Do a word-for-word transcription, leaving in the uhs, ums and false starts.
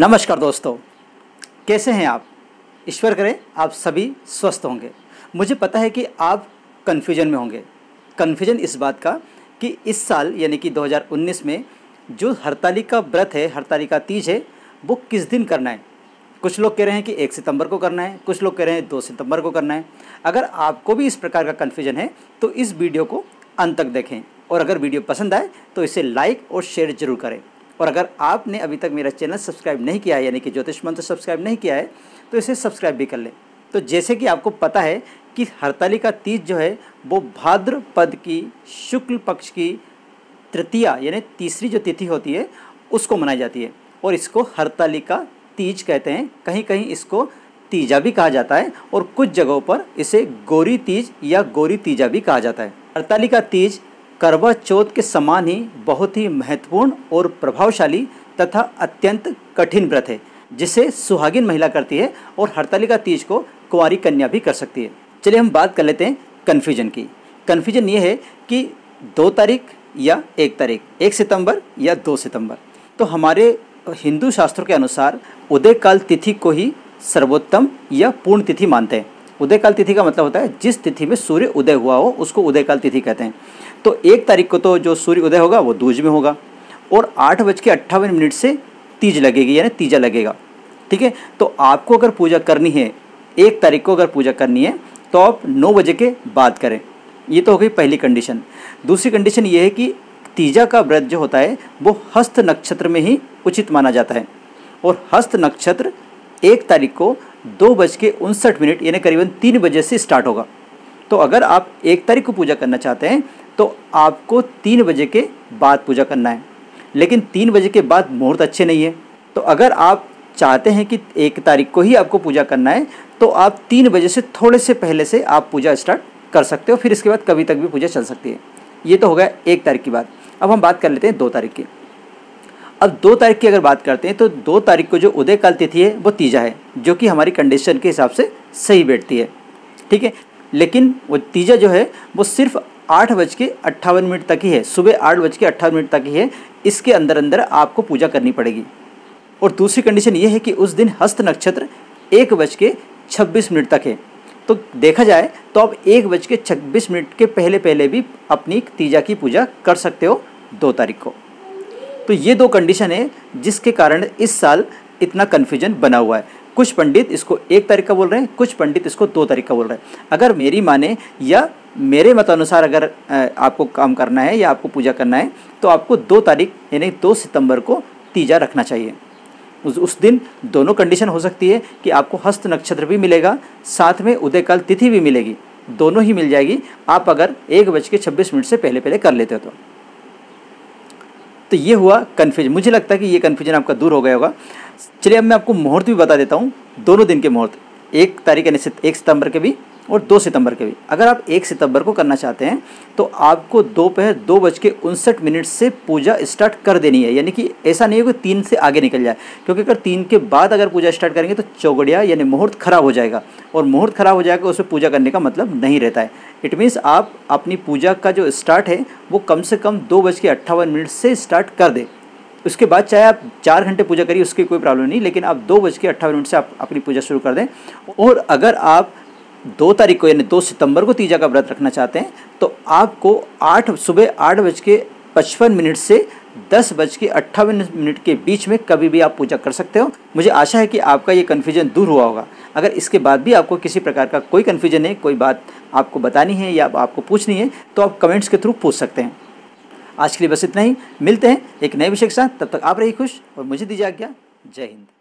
नमस्कार दोस्तों, कैसे हैं आप। ईश्वर करे आप सभी स्वस्थ होंगे। मुझे पता है कि आप कन्फ्यूजन में होंगे। कन्फ्यूजन इस बात का कि इस साल यानी कि दो हज़ार उन्नीस में जो हरतालिका व्रत है, हरतालिका तीज है, वो किस दिन करना है। कुछ लोग कह रहे हैं कि एक सितंबर को करना है, कुछ लोग कह रहे हैं दो सितंबर को करना है। अगर आपको भी इस प्रकार का कन्फ्यूजन है तो इस वीडियो को अंत तक देखें, और अगर वीडियो पसंद आए तो इसे लाइक और शेयर ज़रूर करें। और अगर आपने अभी तक मेरा चैनल सब्सक्राइब नहीं किया है, यानी कि ज्योतिष मंत्र सब्सक्राइब नहीं किया है, तो इसे सब्सक्राइब भी कर लें। तो जैसे कि आपको पता है कि हरतालिका तीज जो है वो भाद्रपद की शुक्ल पक्ष की तृतीया यानी तीसरी जो तिथि होती है उसको मनाई जाती है, और इसको हरतालिका तीज कहते हैं। कहीं कहीं इसको तीजा भी कहा जाता है, और कुछ जगहों पर इसे गौरी तीज या गौरी तीजा भी कहा जाता है। हरतालिका तीज करवा चौथ के समान ही बहुत ही महत्वपूर्ण और प्रभावशाली तथा अत्यंत कठिन व्रत है, जिसे सुहागिन महिला करती है, और हरतालिका तीज को कुंवारी कन्या भी कर सकती है। चलिए हम बात कर लेते हैं कन्फ्यूजन की। कन्फ्यूजन ये है कि दो तारीख या एक तारीख, एक सितंबर या दो सितंबर। तो हमारे हिंदू शास्त्रों के अनुसार उदयकाल तिथि को ही सर्वोत्तम या पूर्ण तिथि मानते हैं। उदयकाल तिथि का मतलब होता है जिस तिथि में सूर्य उदय हुआ हो उसको उदयकाल तिथि कहते हैं। तो एक तारीख को तो जो सूर्य उदय होगा वो दूज में होगा, और आठ बज के अट्ठावन मिनट से तीज लगेगी यानी तीजा लगेगा। ठीक है, तो आपको अगर पूजा करनी है, एक तारीख को अगर पूजा करनी है, तो आप नौ बजे के बाद करें। ये तो हो गई पहली कंडीशन। दूसरी कंडीशन ये है कि तीजा का व्रत जो होता है वो हस्त नक्षत्र में ही उचित माना जाता है, और हस्त नक्षत्र एक तारीख को दो बज के उनसठ मिनट यानी करीबन तीन बजे से स्टार्ट होगा। तो अगर आप एक तारीख को पूजा करना चाहते हैं तो आपको तीन बजे के बाद पूजा करना है, लेकिन तीन बजे के बाद मुहूर्त अच्छे नहीं है। तो अगर आप चाहते हैं कि एक तारीख को ही आपको पूजा करना है तो आप तीन बजे से थोड़े से पहले से आप पूजा स्टार्ट कर सकते हो, फिर इसके बाद कभी तक भी पूजा चल सकती है। ये तो हो गया एक तारीख की बात। अब हम बात कर लेते हैं दो तारीख की। अब दो तारीख की अगर बात करते हैं तो दो तारीख को जो उदयकाल तिथि है वो तीजा है, जो कि हमारी कंडीशन के हिसाब से सही बैठती है। ठीक है, लेकिन वो तीजा जो है वो सिर्फ आठ बज के अट्ठावन मिनट तक ही है, सुबह आठ बज के अट्ठावन मिनट तक ही है। इसके अंदर अंदर आपको पूजा करनी पड़ेगी। और दूसरी कंडीशन ये है कि उस दिन हस्त नक्षत्र एक बज के छब्बीस मिनट तक है। तो देखा जाए तो आप एक बज के छब्बीस मिनट के पहले पहले भी अपनी तीजा की पूजा कर सकते हो दो तारीख को। तो ये दो कंडीशन है जिसके कारण इस साल इतना कन्फ्यूजन बना हुआ है। कुछ पंडित इसको एक तारीख का बोल रहे हैं, कुछ पंडित इसको दो तारीख का बोल रहे हैं। अगर मेरी माने या मेरे मतानुसार अगर आपको काम करना है या आपको पूजा करना है तो आपको दो तारीख यानी दो सितंबर को तीजा रखना चाहिए। उस उस दिन दोनों कंडीशन हो सकती है कि आपको हस्त नक्षत्र भी मिलेगा, साथ में उदयकाल तिथि भी मिलेगी, दोनों ही मिल जाएगी आप अगर एक बज के छब्बीस मिनट से पहले पहले कर लेते हो तो। तो ये हुआ कन्फ्यूजन। मुझे लगता है कि ये कन्फ्यूजन आपका दूर हो गया होगा। चलिए अब मैं आपको मुहूर्त भी बता देता हूँ, दोनों दिन के मुहूर्त, एक तारीख यानी एक सितंबर के भी और दो सितंबर के भी। अगर आप एक सितंबर को करना चाहते हैं तो आपको दोपहर दो बज के उनसठ मिनट से पूजा स्टार्ट कर देनी है, यानी कि ऐसा नहीं हो कि तीन से आगे निकल जाए, क्योंकि अगर तीन के बाद अगर पूजा स्टार्ट करेंगे तो चौगड़िया यानी मुहूर्त ख़राब हो जाएगा, और मुहूर्त ख़राब हो जाएगा उसमें पूजा करने का मतलब नहीं रहता है। इट मीन्स आप अपनी पूजा का जो स्टार्ट है वो कम से कम दो बज के अट्ठावन मिनट से स्टार्ट कर दें। उसके बाद चाहे आप चार घंटे पूजा करिए, उसकी कोई प्रॉब्लम नहीं, लेकिन आप दो बज के अट्ठावन मिनट से आप अपनी पूजा शुरू कर दें। और अगर आप दो तारीख को यानी दो सितंबर को तीजा का व्रत रखना चाहते हैं तो आपको आठ सुबह आठ बज के पचपन मिनट से दस बज के अट्ठावन मिनट के बीच में कभी भी आप पूजा कर सकते हो। मुझे आशा है कि आपका ये कन्फ्यूजन दूर हुआ होगा। अगर इसके बाद भी आपको किसी प्रकार का कोई कन्फ्यूजन है, कोई बात आपको बतानी है या आपको पूछनी है, तो आप कमेंट्स के थ्रू पूछ सकते हैं। आज के लिए बस इतना ही, मिलते हैं एक नए विषय के साथ। तब तक आप रहिए खुश और मुझे दीजिए आज्ञा। जय हिंद।